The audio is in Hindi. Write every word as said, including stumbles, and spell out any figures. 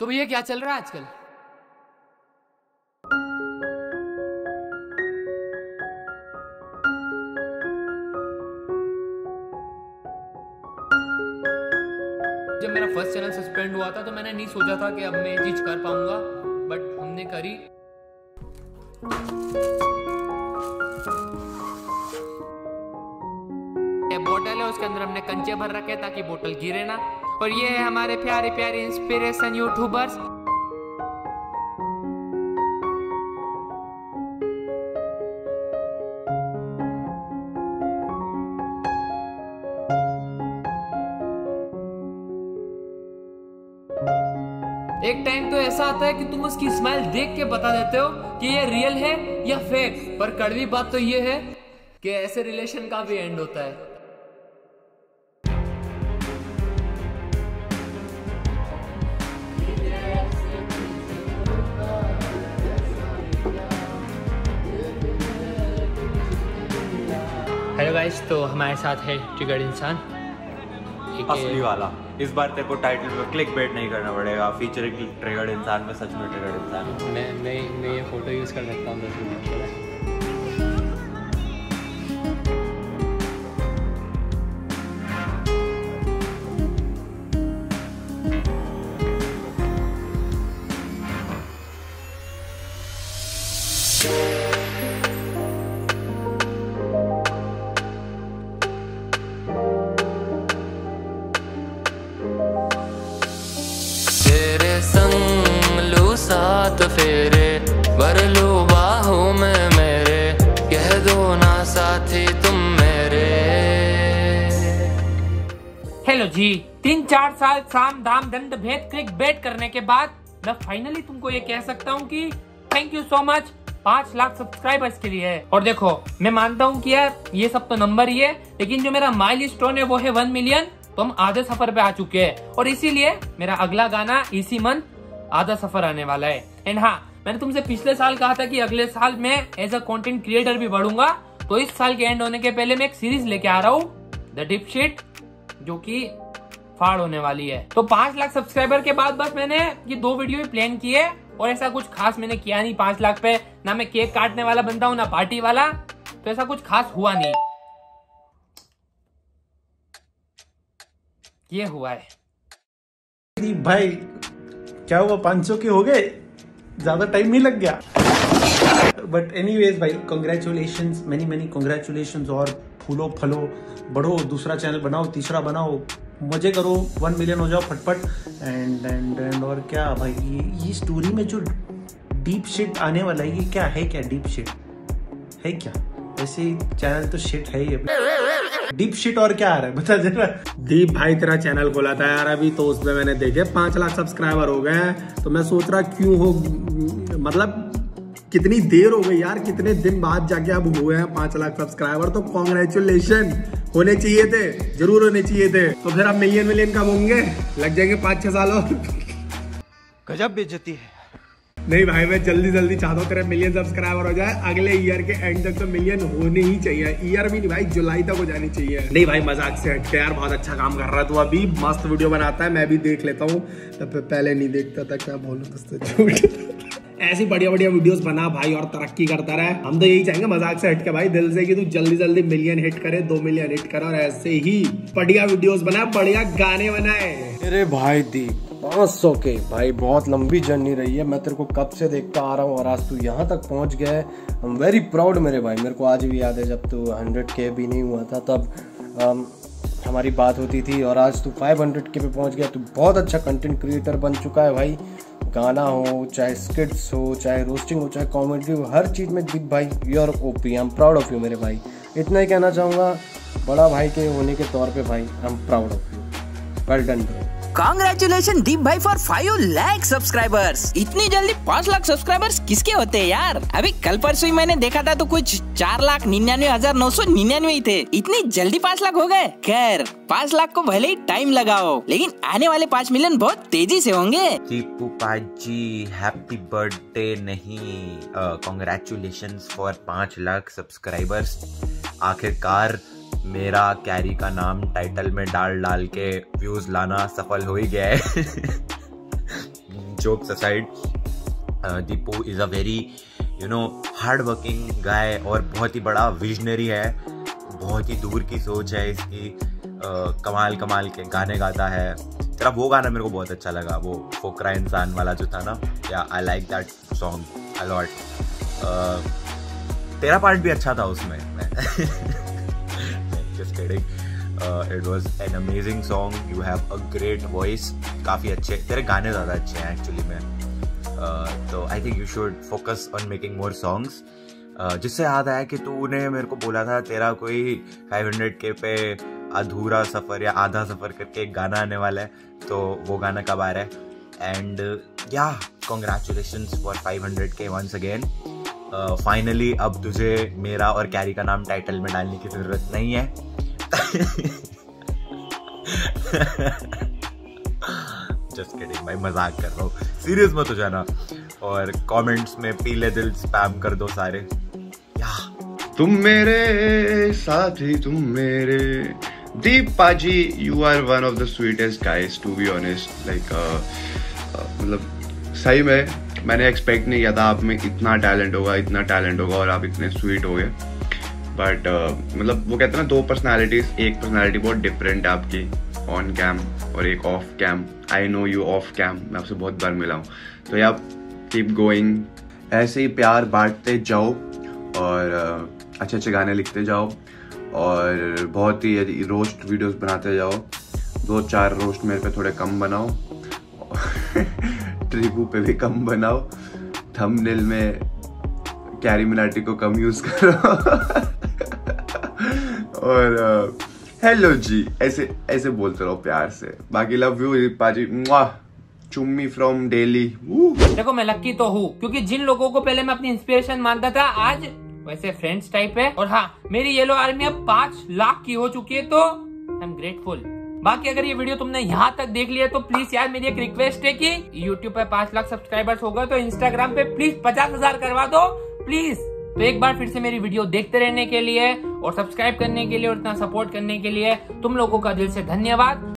तो भैया क्या चल रहा है आजकल? जब मेरा फर्स्ट चैनल सस्पेंड हुआ था तो मैंने नहीं सोचा था कि अब मैं ये चीज कर पाऊंगा, बट हमने करी। ये बोतल है, उसके अंदर हमने कंचे भर रखे ताकि बोतल गिरे ना। और ये है हमारे प्यारे प्यारे इंस्पिरेशन यूट्यूबर्स। एक टाइम तो ऐसा आता है कि तुम उसकी स्माइल देख के बता देते हो कि ये रियल है या फेक, पर कड़वी बात तो ये है कि ऐसे रिलेशन का भी एंड होता है। हेलो गाइस, तो हमारे साथ है ट्रिगर इंसान असली वाला। इस बार तेरे को टाइटल में क्लिक बेट नहीं करना पड़ेगा, फीचर ट्रिगर इंसान में सच में ट्रिगर इंसान। मैं मैं मैं ये फोटो यूज कर सकता हूँ दस मिनट के लिए। साथ फेरे भर लो बाहों में मेरे, कह दो ना साथी तुम मेरे। हेलो जी, तीन चार साल साम धाम दंड भेद क्लिक बेट करने के बाद मैं फाइनली तुमको ये कह सकता हूँ कि थैंक यू सो मच पाँच लाख सब्सक्राइबर्स के लिए। और देखो, मैं मानता हूँ कि यार ये सब तो नंबर ही है, लेकिन जो मेरा माइलस्टोन है वो है वन मिलियन। तो हम आधे सफर पे आ चुके हैं और इसीलिए मेरा अगला गाना इसी मंथ आधा सफर आने वाला है। एंड हाँ, मैंने तुमसे पिछले साल कहा था कि अगले साल मैं एज अ कंटेंट क्रिएटर भी बढ़ूंगा, तो इस साल के एंड होने के पहले मैं एक सीरीज लेके आ रहा हूँ द डिप शीट, जो कि फाड़ होने वाली है। तो पांच लाख सब्सक्राइबर के बाद बस मैंने ये दो वीडियो ही प्लान किए और ऐसा कुछ खास मैंने किया नहीं। पांच लाख पे ना मैं केक काटने वाला बनता हूँ ना पार्टी वाला, तो ऐसा कुछ खास हुआ नहीं। ये हुआ है भाई, क्या हुआ? पाँच सौ के हो गए, ज्यादा टाइम नहीं लग गया। बट एनीवेज भाई, कॉन्ग्रेचुलेशंस, मेनी मेनी कॉन्ग्रेचुलेशंस। और फूलो फलो, बढ़ो, दूसरा चैनल बनाओ, तीसरा बनाओ, मजे करो, वन मिलियन हो जाओ फटफट। एंड एंड एंड और क्या भाई, ये ये स्टोरी में जो डीप शिट आने वाला है, ये क्या है? क्या डीप शिट है? क्या वैसे चैनल तो शिट है ही, डीप शिट और क्या आ रहा है बता जरा। दीप भाई, तेरा चैनल खोला था यार अभी, तो उसमें मैंने देखे पांच लाख सब्सक्राइबर हो गए, तो मैं सोच रहा क्यों हो, मतलब कितनी देर हो गई यार, कितने दिन बाद जाके अब हुए हैं पांच लाख सब्सक्राइबर। तो कॉन्ग्रेचुलेशन होने चाहिए थे, जरूर होने चाहिए थे। तो फिर आप मिलियन मिलियन कब होंगे? लग जाएंगे पाँच छह साल और। गजब बेइज्जती है। नहीं भाई, मैं जल्दी जल्दी चाहता हूँ तेरा मिलियन सब्सक्राइबर हो जाए। अगले ईयर के एंड तक तो मिलियन होने ही चाहिए। ईयर भी नहीं भाई, जुलाई तक हो जानी चाहिए। नहीं भाई, मजाक से हटके यार, बहुत अच्छा काम कर रहा है तू। अभी मस्त वीडियो बनाता है, मैं भी देख लेता हूँ, पहले नहीं देखता था, क्या बोलूँ दोस्तों। ऐसी बढ़िया बढ़िया वीडियोस बना भाई और तरक्की करता रहे। हम तो यही चाहेंगे मजाक से हटके भाई, दिल से, कि तू जल्दी जल्दी मिलियन हिट करे, दो मिलियन हिट करे और ऐसे ही बढ़िया वीडियोस बना, बढ़िया गाने बनाए। अरे भाई दीप, पाँच सौ के भाई बहुत लंबी जर्नी रही है, मैं तेरे को कब से देखता आ रहा हूँ और आज तू यहाँ तक पहुँच गया है। आई एम वेरी प्राउड मेरे भाई। मेरे को आज भी याद है जब तू हंड्रेड के भी नहीं हुआ था तब आम, हमारी बात होती थी, और आज तू फाइव हंड्रेड के पे पहुँच गया। तू बहुत अच्छा कंटेंट क्रिएटर बन चुका है भाई। गाना हो, चाहे स्किट्स हो, चाहे रोस्टिंग हो, चाहे कॉमेडी हो, हर चीज़ में दीप भाई you are OP. I am proud of you मेरे भाई, इतना ही कहना चाहूँगा। बड़ा भाई के होने के तौर पर भाई I am proud of you, well done bro. Congratulation Deep भाई फॉर फाइव लाख सब्सक्राइबर्स। इतनी जल्दी पाँच लाख सब्सक्राइबर्स किसके होते हैं यार? अभी कल परसों ही मैंने देखा था तो कुछ चार लाख निन्यानवे हजार नौ सौ निन्यानवे ही थे। इतनी जल्दी पाँच लाख हो गए। खैर, पाँच लाख को भले ही टाइम लगाओ, लेकिन आने वाले पाँच मिलियन बहुत तेजी से होंगे। दीपू पाजी, हैप्पी बर्थडे नहीं, कांग्रेचुलेशन फॉर पाँच लाख सब्सक्राइबर्स। आखिरकार मेरा कैरी का नाम टाइटल में डाल डाल के व्यूज लाना सफल हो ही गया है। jokes aside, uh, Deepu is a very you know hard working guy और बहुत ही बड़ा विजनरी है, बहुत ही दूर की सोच है इसकी। uh, कमाल कमाल के गाने गाता है। तेरा वो गाना मेरे को बहुत अच्छा लगा, वो फुकरा इंसान वाला जो था ना, या I like that song a lot. तेरा पार्ट भी अच्छा था उसमें। Just kidding, it was an amazing song, you have a great voice, काफ़ी अच्छे तेरे गाने ज़्यादा अच्छे हैं एक्चुअली में। तो I think you should focus on making more songs. जिससे याद आया कि तूने मेरे को बोला था तेरा कोई फाइव हंड्रेड के पे अधूरा सफ़र या आधा सफ़र करके एक गाना आने वाला है, तो वो गाना कब आ रहा है? एंड या कॉन्ग्रेचुलेशंस फॉर फाइव हंड्रेड के वंस अगेन। फाइनली uh, अब तुझे मेरा और कैरी का नाम टाइटल में डालने की ज़रूरत नहीं है। जस्ट किडिंग भाई, मजाक कर रहा हूँ, सीरियस मत हो जाना। और कमेंट्स में पीले दिल स्पैम कर दो सारे। या तुम मेरे साथी, तुम मेरे दीप पाजी, you are one of the sweetest guys to be honest. Like मतलब सही में मैंने एक्सपेक्ट नहीं किया था आप में इतना टैलेंट होगा, इतना टैलेंट होगा और आप इतने स्वीट हो गए। बट uh, मतलब वो कहते हैं ना, दो पर्सनालिटीज, एक पर्सनालिटी बहुत डिफरेंट है आपकी, ऑन कैम और एक off cam. I know you off cam, मैं आपसे बहुत बार मिला हूँ। तो आप कीप गोइंग, ऐसे ही प्यार बांटते जाओ और uh, अच्छे अच्छे गाने लिखते जाओ और बहुत ही रोस्ट वीडियोस बनाते जाओ। दो चार रोस्ट मेरे पे थोड़े कम बनाओ, रिव्यू पे भी कम बनाओ, थंबनेल में कैरी मिनाटी को कम यूज करो। और हेलो uh, जी ऐसे ऐसे बोलते रहो प्यार से। बाकी लव यू पाजी, चुम्मी फ्रॉम डेली। देखो मैं लकी तो हूँ क्योंकि जिन लोगों को पहले मैं अपनी इंस्पिरेशन मानता था आज वैसे फ्रेंड्स टाइप है। और हाँ, मेरी येलो आर्मी अब पांच लाख की हो चुकी है, तो आई एम ग्रेटफुल। बाकी अगर ये वीडियो तुमने यहाँ तक देख लिया तो प्लीज यार मेरी एक रिक्वेस्ट है कि यूट्यूब पे पांच लाख सब्सक्राइबर्स हो गए तो इंस्टाग्राम पे प्लीज पचास हजार करवा दो प्लीज। तो एक बार फिर से मेरी वीडियो देखते रहने के लिए और सब्सक्राइब करने के लिए और इतना सपोर्ट करने के लिए तुम लोगों का दिल से धन्यवाद।